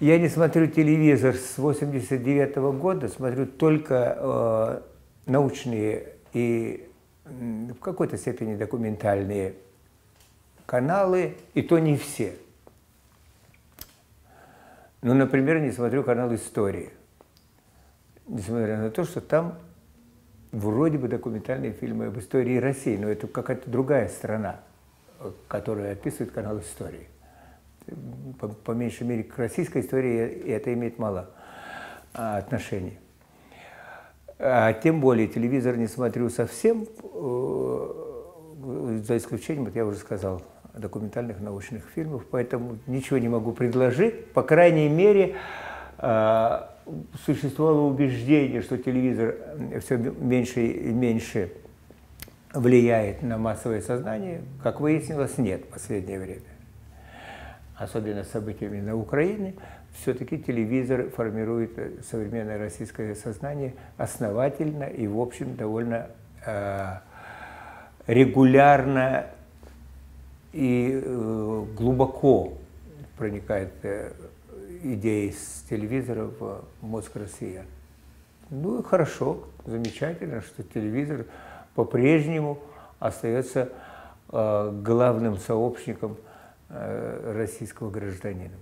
Я не смотрю телевизор с 1989-го года, смотрю только научные и в какой-то степени документальные каналы, и то не все. Ну, например, не смотрю канал «История», несмотря на то, что там вроде бы документальные фильмы об истории России, но это какая-то другая страна, которая описывает канал «Истории». По меньшей мере, к российской истории это имеет мало отношений. А тем более телевизор не смотрю совсем, за исключением, вот я уже сказал, документальных научных фильмов, поэтому ничего не могу предложить. По крайней мере, существовало убеждение, что телевизор все меньше и меньше влияет на массовое сознание. Как выяснилось, нет в последнее время. Особенно с событиями на Украине, все-таки телевизор формирует современное российское сознание основательно и, в общем, довольно регулярно и глубоко проникает идеи с телевизора в мозг россиян. Ну и хорошо, замечательно, что телевизор по-прежнему остается главным сообщником российского гражданина.